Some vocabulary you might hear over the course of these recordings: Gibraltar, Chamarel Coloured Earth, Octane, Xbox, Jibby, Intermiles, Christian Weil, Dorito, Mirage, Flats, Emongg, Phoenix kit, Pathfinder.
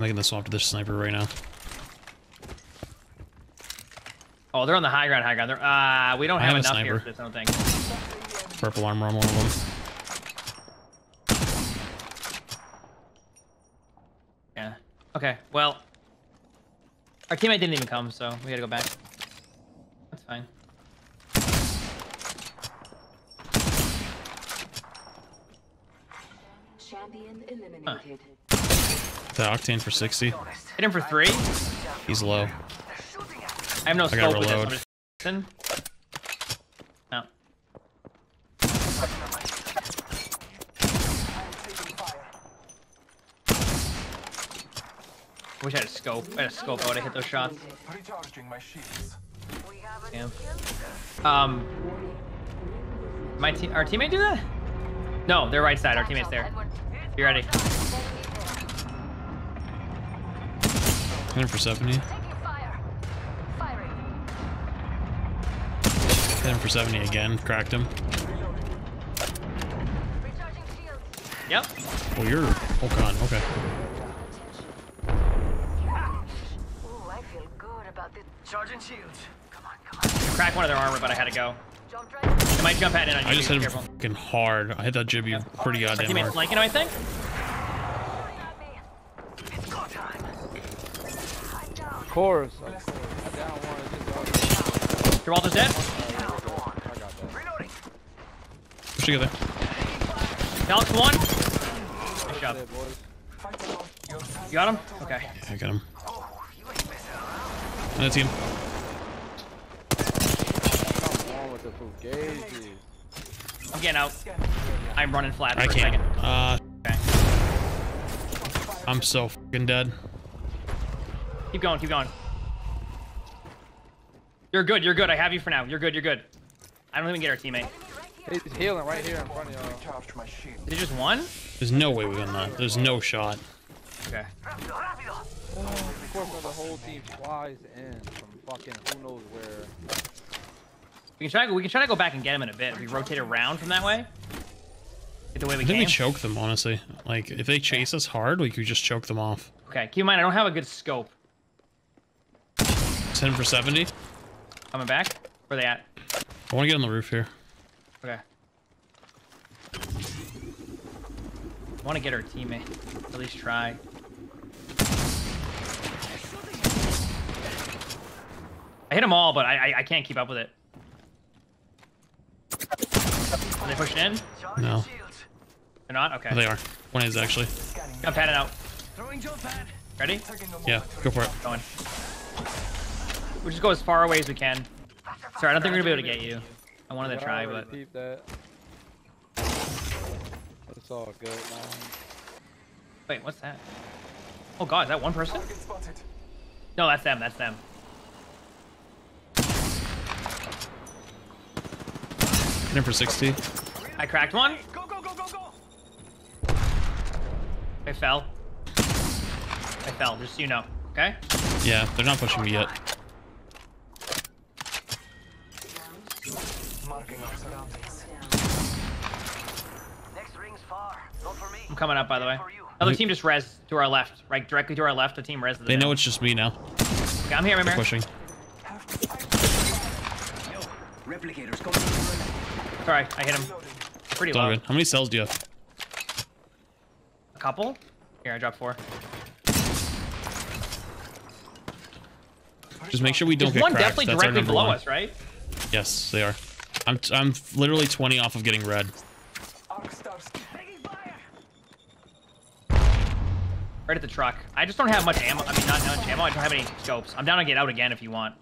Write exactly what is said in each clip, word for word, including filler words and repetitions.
I'm gonna swap to this sniper right now. Oh, they're on the high ground, high ground. They're, uh, we don't have, have enough sniper. Here for this, I don't think. Purple armor on one of them. Yeah. Okay, well. Our teammate didn't even come, so we gotta go back. That's fine. Champion eliminated. Huh. The Octane for sixty. Hit him for three. He's low. I have no I scope with this. I'm just... No. I wish I had a scope. I had a scope. I would have hit those shots. Damn. Um. My team. Our teammate do that? No, they're right side. Our teammate's there. Be ready. Hit him for seventy. Hit him for seventy again. Cracked him. Yep. Oh, you're Octane. Okay. Ooh, I feel good about this. Charging shields. Come on, come on. Crack one of their armor, but I had to go. I might jump at it. I just hit him fucking hard. I hit that Jibby yep. pretty goddamn hard. Our teammate's flanking him, I think. It's go time. Of course. Gibraltar's dead. Together. Alex one. Nice job. You got him? Okay. Yeah, I got him. Another team. I'm getting out. I'm running flat for I a can't. second. Uh, okay. I'm so fucking dead. Keep going, keep going. You're good, you're good. I have you for now. You're good, you're good. I don't even get our teammate. He's healing right here in front of y'all. Did he just won? There's no way we win that. There's no shot. Okay. Oh, of course, the whole team flies in from fucking who knows where. We can try. We can try to go back and get him in a bit. We rotate around from that way. Get the way we I think came. We choke them honestly. Like if they chase us hard, we could just choke them off. Okay. Keep in mind, I don't have a good scope. Ten for seventy. Coming back. Where they at? I want to get on the roof here. Okay. I want to get our teammate. At least try. I hit them all, but I I, I can't keep up with it. Are they pushing in? No. They're not? Okay. Oh, they are. One is actually. I'm padding out. Ready? Yeah, go for it. Going. We'll just go as far away as we can. Sorry, I don't think we're going to be able to get you. I wanted to try, but that. It's all good, man. Wait, what's that? Oh god, is that one person? No, that's them. That's them. In for sixty. I cracked one. Go go go go go. I fell. I fell. Just so you know. Okay. Yeah, they're not pushing me yet. I'm coming up, by the way. Another team just res to our left, right directly to our left. The team res. They know it's just me now. Okay, I'm here, I'm here. Pushing. Replicators going. Sorry, I hit him. Pretty low. How many cells do you have? A couple. Here, I dropped four. Just make sure we don't get cracked. One definitely directly below us, right? Yes, they are. I'm t I'm literally twenty off of getting red. Right at the truck. I just don't have much ammo. I mean, not much ammo. I don't have any scopes. I'm down to get out again if you want.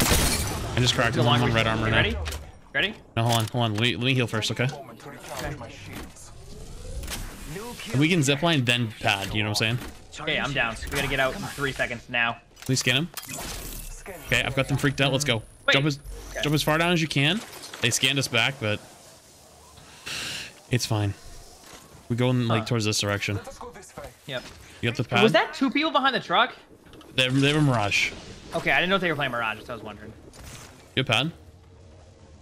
I just cracked him on red armor now. Ready? Ready? No, hold on, hold on. Let me, let me heal first, okay? okay. We can zipline then pad. You know what I'm saying? Okay, I'm down. We gotta get out in three seconds now. Can we scan him? Okay, I've got them freaked out. Let's go. Wait. Jump as okay. jump as far down as you can. They scanned us back, but it's fine. We go in like huh. towards this direction. Yep. You got the pad. Was that two people behind the truck? They were, they were Mirage. Okay, I didn't know they were playing Mirage, so I was wondering. You have pad?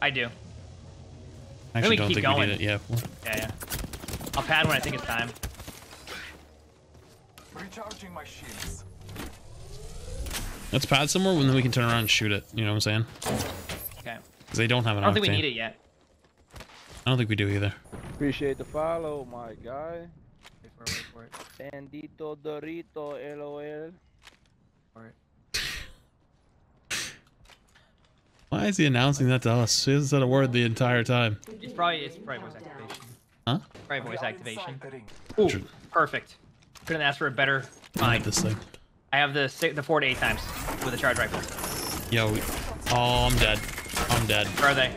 I do. I actually don't think going. we need it. Yeah. Yeah, yeah. I'll pad when I think it's time. Recharging my shields. Let's pad somewhere, and then we can turn around and shoot it. You know what I'm saying? Okay. Because they don't have an Octane. I don't think we need it yet. I don't think we do either. Appreciate the follow, my guy. Wait for it, wait for it. Bandito Dorito, LOL. Alright. Why is he announcing that to us? He hasn't said a word the entire time. It's probably it's probably voice activation. Huh? Probably voice activation. Ooh, perfect. Couldn't ask for a better find. This thing. I have the the four to eight times with a charge rifle. Yo, we, oh, I'm dead. I'm dead. Where are they?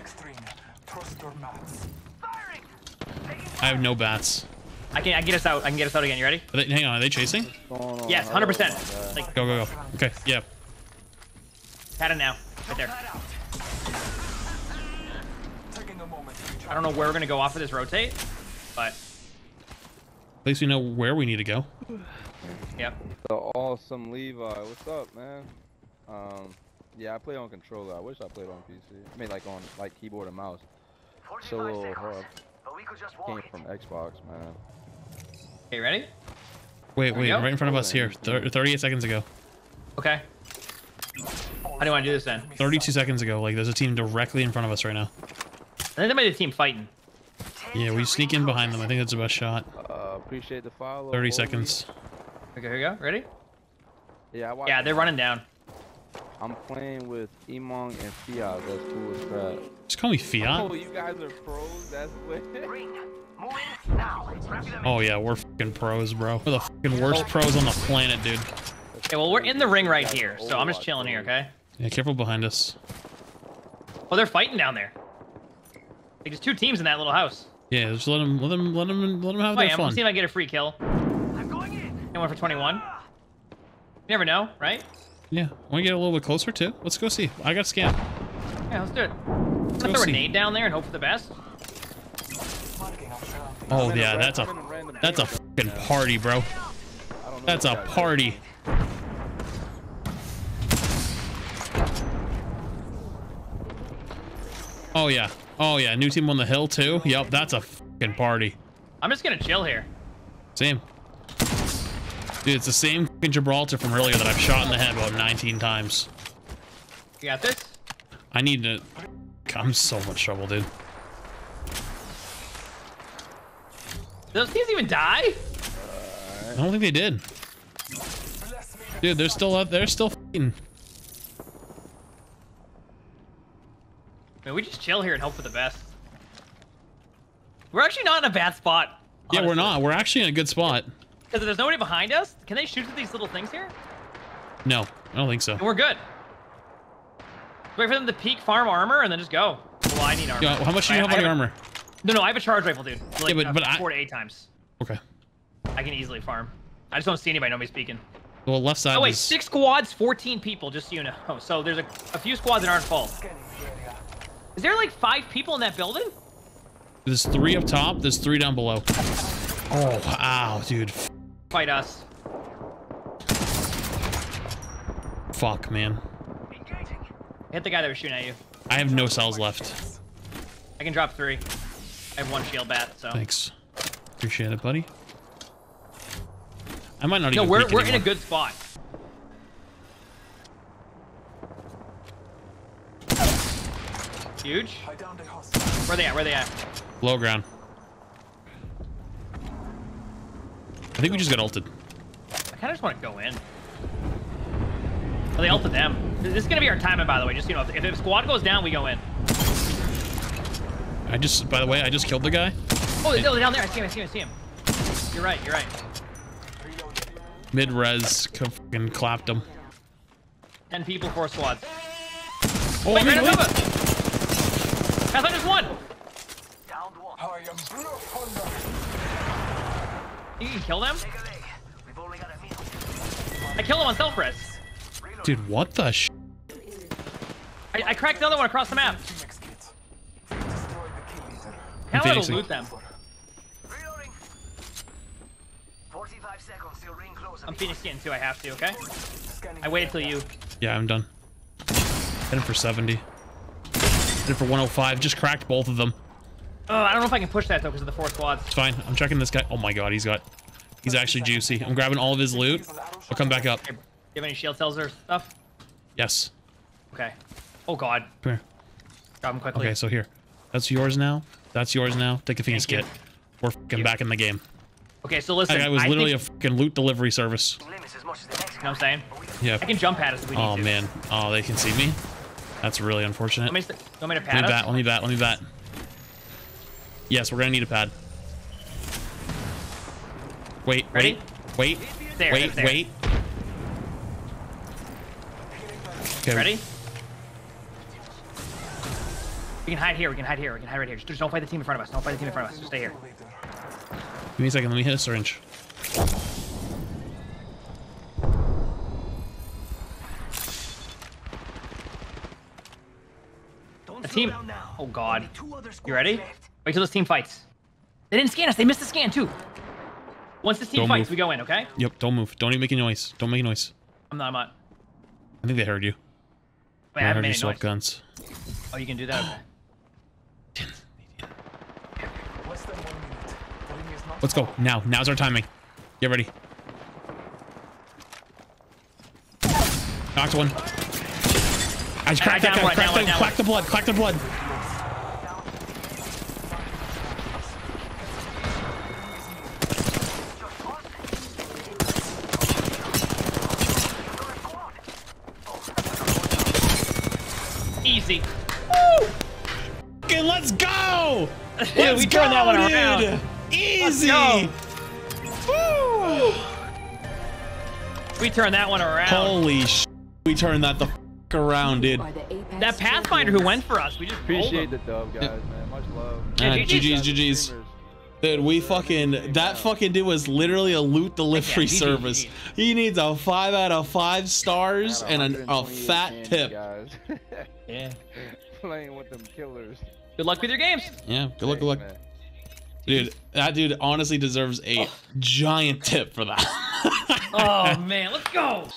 I have no bats. I can I can get us out. I can get us out again. You ready? Are they, hang on. Are they chasing? Yes, one hundred percent. Like, go go go. Okay. Yeah. Had it now. Right there. I don't know where we're gonna go off of this rotate, but at least we know where we need to go. Yep. The awesome Levi, what's up, man? Um, yeah, I play on controller. I wish I played on P C. I mean, like on like keyboard and mouse. So little hard. Came from Xbox, man. Okay, ready? Wait, wait, right in front of us here. thirty-eight seconds ago. Okay. How do I do this then? thirty-two seconds ago, like there's a team directly in front of us right now. I think that might be the team fighting. Yeah, we sneak in behind them. I think that's the best shot. Uh, appreciate the follow. thirty seconds. Okay, here we go. Ready? Yeah, I yeah they're it. running down. I'm playing with Emongg and Fiat. That's cool as crap. Just call me Fiat. Oh, you guys are pros. That's what. Oh yeah, we're fucking pros, bro. We're the fucking worst oh. pros on the planet, dude. Okay, well we're in the ring right here, so I'm just chilling here, okay? Yeah, careful behind us. Oh, they're fighting down there. Like, there's two teams in that little house. Yeah, just let them, let them, let them, let them have oh, their yeah, fun. I'm see if I get a free kill. I'm going in. Anyone for twenty-one? You never know, right? Yeah. Want to get a little bit closer too? Let's go see. I got a scan. Yeah, let's do it. Let's throw a grenade down there and hope for the best. Oh yeah, that's a that's a fucking party, bro. That's a party. Oh yeah. Oh yeah, new team on the hill too. Yep, that's a fucking party. I'm just gonna chill here. Same. Dude, it's the same fucking Gibraltar from earlier that I've shot in the head about nineteen times. You got this? I need to... I'm so much trouble, dude. Did those teams even die? I don't think they did. Dude, they're still out there, still fucking... Man, we just chill here and hope for the best. We're actually not in a bad spot. Honestly. Yeah, we're not. We're actually in a good spot. Because if there's nobody behind us, can they shoot at these little things here? No, I don't think so. And we're good. Wait for them to peak, farm armor, and then just go. Well, I need armor. Yo, how much do you I, have I on your armor? A, no, no, I have a charge rifle, dude. Like, yeah, but, uh, but four I, to eight times. Okay. I can easily farm. I just don't see anybody. Nobody's peeking. Well, left side. Oh wait, is... six squads, fourteen people. Just so you know. Oh, so there's a, a few squads that aren't full. Is there like five people in that building? There's three up top. There's three down below. Oh, ow, dude. Fight us. Fuck, man. Hit the guy that was shooting at you. I have no cells left. I can drop three. I have one shield bat, so. Thanks. Appreciate it, buddy. I might not even. No, we're we're in a good spot. Huge. Where they at? Where they at? Low ground. I think we just got ulted. I kind of just want to go in. Oh, they ulted them. This is gonna be our timing, by the way. Just you know, if, if squad goes down, we go in. I just, by the way, I just killed the guy. Oh, they're down there. I see him. I see him. I see him. You're right. You're right. Mid res, fucking clapped him. Ten people, four squads. Oh, wait, wait, right wait. Pathfinder's one! You can kill them? I killed him on self-res. Dude, what the sh... I, I cracked another one across the map. How do I loot them? I'm Phoenix kit too, I have to, okay? I waited till you. Yeah, I'm done. Hit him for seventy. For one oh five, just cracked both of them. Oh, I don't know if I can push that though because of the four squads. It's fine. I'm checking this guy. Oh my god, he's got He's actually juicy. I'm grabbing all of his loot. I'll come back up. Do you have any shield cells or stuff? Yes. Okay. Oh god. Come here. Grab him quickly. Okay, so here. That's yours now. That's yours now. Take the Phoenix kit. We're fucking back in the game. Okay, so listen. That guy was I literally think... a fucking loot delivery service. You know what I'm saying? Yeah. I can jump pad us if we need oh, to. Oh man. Oh, they can see me. That's really unfortunate. Let me, let me, to pad let me bat. Let me bat. Let me bat. Yes, we're gonna need a pad. Wait. Ready? Wait. Wait. There, wait. There. Wait. Okay. Ready? We can hide here. We can hide here. We can hide right here. Just, just don't fight the team in front of us. Don't fight the team in front of us. Just stay here. Give me a second. Let me hit a syringe. A team. Oh, God. You ready? Wait till this team fights. They didn't scan us. They missed the scan, too. Once this team don't fights, move. We go in, okay? Yep. Don't move. Don't even make a noise. Don't make a noise. I'm not. I'm not. I think they heard you. Wait, I, I heard you swap guns. Oh, you can do that? Okay. Let's go now. Now's our timing. Get ready. Knocked one. I just cracked that guy. Crack the, crack the blood. Crack the blood. Easy. Woo! Okay, let's go. Let's yeah, we go, turned that one around. Dude. Easy. Woo. We turned that one around. Holy sh! We turned that the f around, dude. That Pathfinder who went for us, we just appreciate the dub, guys, man. Much love. Yeah, yeah, G Gs, G Gs. Dude, we fucking that fucking dude was literally a loot delivery service. He needs a five out of five stars and an, a fat tip. Yeah. Playing with them killers. Good luck with your games. Yeah. Good luck. Good luck. Dude, that dude honestly deserves a oh. giant tip for that. Oh, man, let's go.